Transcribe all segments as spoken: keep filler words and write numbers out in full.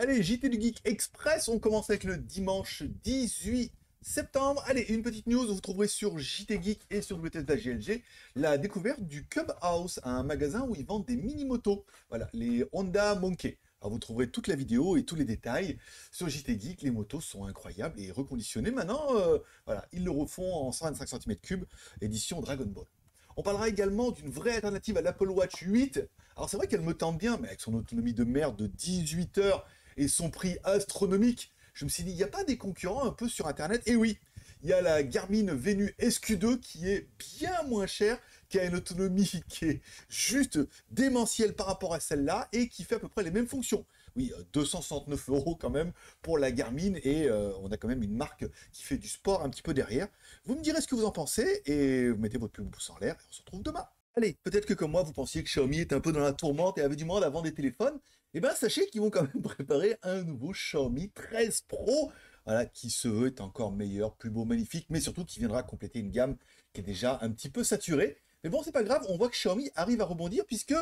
Allez, J T du Geek Express, on commence avec le dimanche dix-huit septembre. Allez, une petite news, vous trouverez sur J T Geek et sur W T S G L G la découverte du Clubhouse, un magasin où ils vendent des mini-motos, voilà, les Honda Monkey. Alors vous trouverez toute la vidéo et tous les détails sur J T Geek. Les motos sont incroyables et reconditionnées. Maintenant, euh, voilà, ils le refont en cent vingt-cinq centimètres cubes, édition Dragon Ball. On parlera également d'une vraie alternative à l'Apple Watch huit. Alors c'est vrai qu'elle me tente bien, mais avec son autonomie de merde de dix-huit heures et son prix astronomique, je me suis dit, il n'y a pas des concurrents un peu sur Internet? Et oui, il y a la Garmin Venu S Q deux qui est bien moins chère, qui a une autonomie qui est juste démentielle par rapport à celle-là et qui fait à peu près les mêmes fonctions. Oui, deux cent soixante-neuf euros quand même pour la Garmin et euh, on a quand même une marque qui fait du sport un petit peu derrière. Vous me direz ce que vous en pensez et vous mettez votre plus beau pouce en l'air et on se retrouve demain. Allez, peut-être que comme moi, vous pensiez que Xiaomi était un peu dans la tourmente et avait du monde à vendre des téléphones. Eh bien, sachez qu'ils vont quand même préparer un nouveau Xiaomi treize Pro, voilà, qui se veut être encore meilleur, plus beau, magnifique, mais surtout qui viendra compléter une gamme qui est déjà un petit peu saturée. Mais bon, c'est pas grave, on voit que Xiaomi arrive à rebondir puisque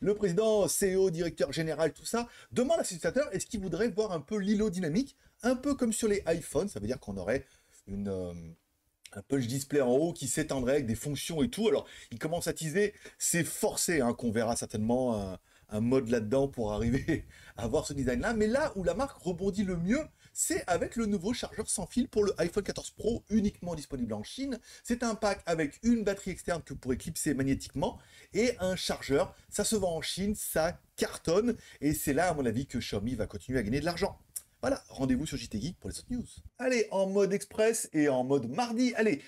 le président, C E O, directeur général, tout ça, demande à ses utilisateurs est-ce qu'ils voudraient voir un peu l'îlot dynamique, un peu comme sur les iPhones, ça veut dire qu'on aurait une... Euh, un punch display en haut qui s'étendrait avec des fonctions et tout. Alors, il commence à teaser, c'est forcé hein, qu'on verra certainement un, un mode là-dedans pour arriver à avoir ce design-là. Mais là où la marque rebondit le mieux, c'est avec le nouveau chargeur sans fil pour le iPhone quatorze Pro, uniquement disponible en Chine. C'est un pack avec une batterie externe que vous pourrez clipser magnétiquement et un chargeur. Ça se vend en Chine, ça cartonne. Et c'est là, à mon avis, que Xiaomi va continuer à gagner de l'argent. Voilà, rendez-vous sur J T Geek pour les autres news. Allez, en mode express et en mode mardi, allez,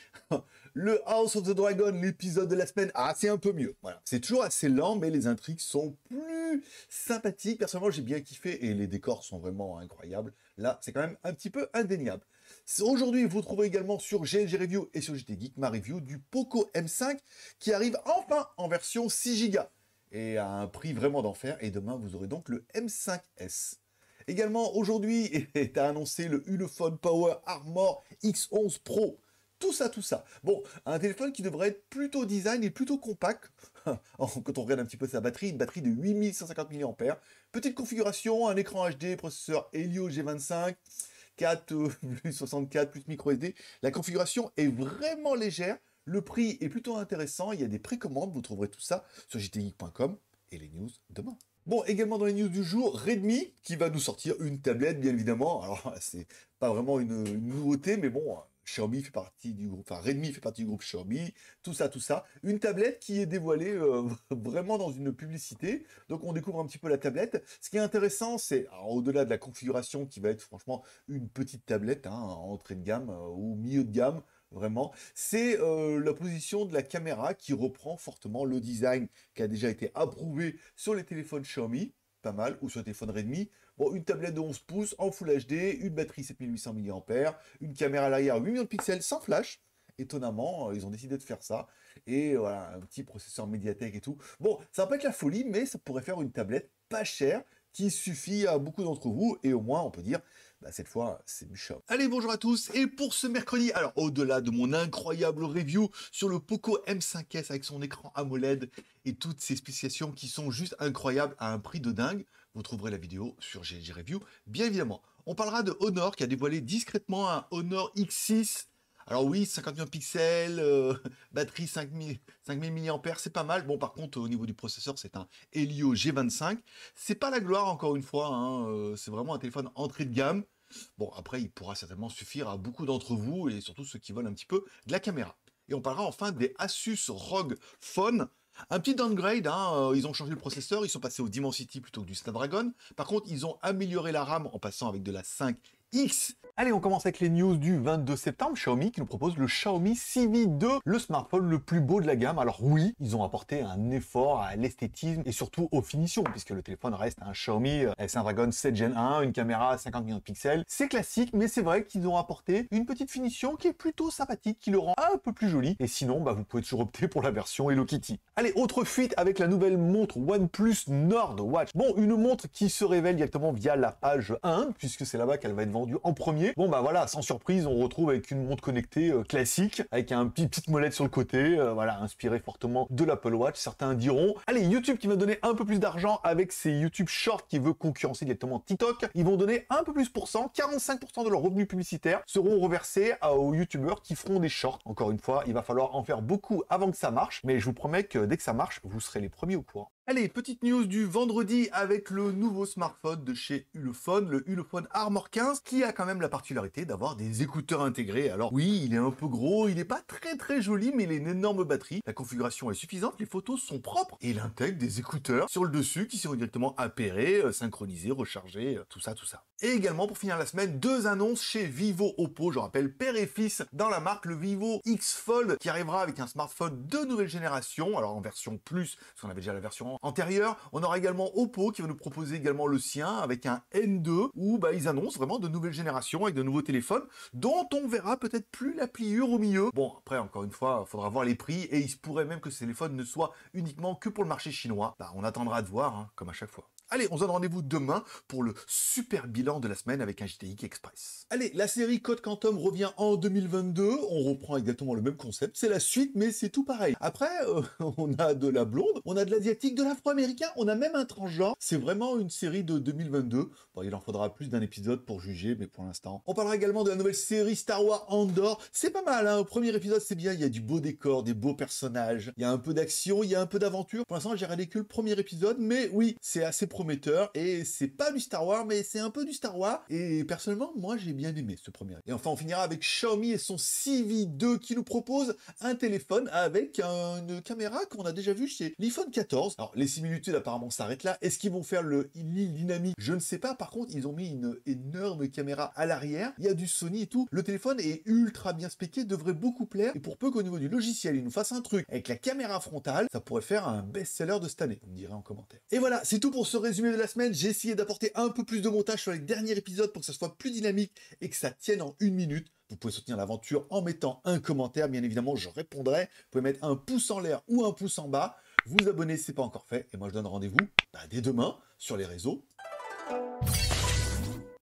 le House of the Dragon, l'épisode de la semaine, ah, c'est un peu mieux. Voilà, c'est toujours assez lent, mais les intrigues sont plus sympathiques. Personnellement, j'ai bien kiffé et les décors sont vraiment incroyables. Là, c'est quand même un petit peu indéniable. Aujourd'hui, vous trouverez également sur G L G Review et sur J T Geek ma review du Poco M cinq qui arrive enfin en version six giga et à un prix vraiment d'enfer. Et demain, vous aurez donc le M cinq S. Également, aujourd'hui, est annoncé le Ulefone Power Armor X onze Pro. Tout ça, tout ça. Bon, un téléphone qui devrait être plutôt design et plutôt compact. Quand on regarde un petit peu sa batterie, une batterie de huit mille cent cinquante milliampères heure. Petite configuration, un écran H D, processeur Helio G vingt-cinq, quatre plus soixante-quatre plus micro S D. La configuration est vraiment légère. Le prix est plutôt intéressant. Il y a des précommandes. Vous trouverez tout ça sur j t geek point com et les news demain. Bon, également dans les news du jour, Redmi qui va nous sortir une tablette, bien évidemment. Alors, c'est pas vraiment une, une nouveauté, mais bon, Xiaomi fait partie du groupe, enfin Redmi fait partie du groupe Xiaomi, tout ça, tout ça. Une tablette qui est dévoilée euh, vraiment dans une publicité. Donc, on découvre un petit peu la tablette. Ce qui est intéressant, c'est au-delà de la configuration qui va être franchement une petite tablette, hein, en entrée de gamme euh, ou milieu de gamme. Vraiment, c'est euh, la position de la caméra qui reprend fortement le design qui a déjà été approuvé sur les téléphones Xiaomi, pas mal, ou sur les téléphones Redmi. Bon, une tablette de onze pouces en Full H D, une batterie sept mille huit cents milliampères heure, une caméra à l'arrière huit millions de pixels sans flash. Étonnamment, ils ont décidé de faire ça. Et voilà, un petit processeur MediaTek et tout. Bon, ça va pas être la folie, mais ça pourrait faire une tablette pas chère qui suffit à beaucoup d'entre vous. Et au moins, on peut dire... Bah cette fois, c'est du shop. Allez, bonjour à tous. Et pour ce mercredi, alors au-delà de mon incroyable review sur le Poco M cinq S avec son écran AMOLED et toutes ses spécifications qui sont juste incroyables à un prix de dingue, vous trouverez la vidéo sur G L G Review, bien évidemment. On parlera de Honor qui a dévoilé discrètement un Honor X six. Alors oui, cinquante millions de pixels, euh, batterie cinq mille milliampères heure, c'est pas mal. Bon, par contre, au niveau du processeur, c'est un Helio G vingt-cinq. C'est pas la gloire, encore une fois. Hein, euh, c'est vraiment un téléphone entrée de gamme. Bon, après, il pourra certainement suffire à beaucoup d'entre vous, et surtout ceux qui veulent un petit peu de la caméra. Et on parlera enfin des Asus R O G Phone. Un petit downgrade, hein, euh, ils ont changé le processeur, ils sont passés au Dimensity plutôt que du Snapdragon. Par contre, ils ont amélioré la RAM en passant avec de la cinq X. Allez, on commence avec les news du vingt-deux septembre. Xiaomi qui nous propose le Xiaomi Civi deux, le smartphone le plus beau de la gamme. Alors oui, ils ont apporté un effort à l'esthétisme et surtout aux finitions, puisque le téléphone reste un Xiaomi Snapdragon sept Gen un, une caméra à cinquante millions de pixels. C'est classique, mais c'est vrai qu'ils ont apporté une petite finition qui est plutôt sympathique, qui le rend un peu plus joli. Et sinon, bah, vous pouvez toujours opter pour la version Hello Kitty. Allez, autre fuite avec la nouvelle montre OnePlus Nord Watch. Bon, une montre qui se révèle directement via la page un, puisque c'est là-bas qu'elle va être vendue en premier. connecté. Bon bah voilà, sans surprise, on retrouve avec une montre connectée euh, classique, avec un petit petite molette sur le côté, euh, voilà, inspiré fortement de l'Apple Watch. Certains diront, allez, YouTube qui va donner un peu plus d'argent avec ses YouTube Shorts qui veut concurrencer directement TikTok, ils vont donner un peu plus pour cent, quarante-cinq pour cent de leurs revenus publicitaires seront reversés à, aux YouTubeurs qui feront des shorts. Encore une fois, il va falloir en faire beaucoup avant que ça marche, mais je vous promets que dès que ça marche, vous serez les premiers au courant. Allez, petite news du vendredi avec le nouveau smartphone de chez Ulefone, le Ulefone Armor quinze, qui a quand même la particularité d'avoir des écouteurs intégrés. Alors oui, il est un peu gros, il n'est pas très très joli, mais il a une énorme batterie. La configuration est suffisante, les photos sont propres et il intègre des écouteurs sur le dessus qui seront directement appairés, synchronisés, rechargés, tout ça, tout ça. Et également, pour finir la semaine, deux annonces chez Vivo Oppo, je rappelle, père et fils dans la marque, le Vivo X Fold qui arrivera avec un smartphone de nouvelle génération, alors en version plus, parce qu'on avait déjà la version antérieure. On aura également Oppo qui va nous proposer également le sien avec un N deux où bah, ils annoncent vraiment de nouvelles générations avec de nouveaux téléphones dont on verra peut-être plus la pliure au milieu. Bon, après, encore une fois, il faudra voir les prix et il se pourrait même que ces téléphones ne soient uniquement que pour le marché chinois. Bah, on attendra de voir, hein, comme à chaque fois. Allez, on se donne rendez-vous demain pour le super bilan de la semaine avec un J T Geek Express. Allez, la série Code Quantum revient en deux mille vingt-deux. On reprend exactement le même concept. C'est la suite, mais c'est tout pareil. Après, euh, on a de la blonde, on a de l'asiatique, de l'afro-américain, on a même un transgenre. C'est vraiment une série de deux mille vingt-deux. Bon, il en faudra plus d'un épisode pour juger, mais pour l'instant. On parlera également de la nouvelle série Star Wars Andorre. C'est pas mal, hein. Au premier épisode, c'est bien. Il y a du beau décor, des beaux personnages. Il y a un peu d'action, il y a un peu d'aventure. Pour l'instant, j'ai regardé que le premier épisode, mais oui, c'est assez proche prometteur, et c'est pas du Star Wars, mais c'est un peu du Star Wars, et personnellement, moi, j'ai bien aimé ce premier. Et enfin, on finira avec Xiaomi et son Civi deux, qui nous propose un téléphone avec une caméra qu'on a déjà vue chez l'iPhone quatorze. Alors, les similitudes, apparemment, s'arrêtent là. Est-ce qu'ils vont faire le dynamique? Je ne sais pas. Par contre, ils ont mis une énorme caméra à l'arrière. Il y a du Sony et tout. Le téléphone est ultra bien spéqué, devrait beaucoup plaire, et pour peu qu'au niveau du logiciel, ils nous fassent un truc avec la caméra frontale, ça pourrait faire un best-seller de cette année. Vous me direz en commentaire. Et voilà, c'est tout pour ce résumé de la semaine. J'ai essayé d'apporter un peu plus de montage sur les derniers épisodes pour que ça soit plus dynamique et que ça tienne en une minute. Vous pouvez soutenir l'aventure en mettant un commentaire, bien évidemment je répondrai. Vous pouvez mettre un pouce en l'air ou un pouce en bas, vous abonner si c'est pas encore fait, et moi je donne rendez-vous bah, dès demain sur les réseaux.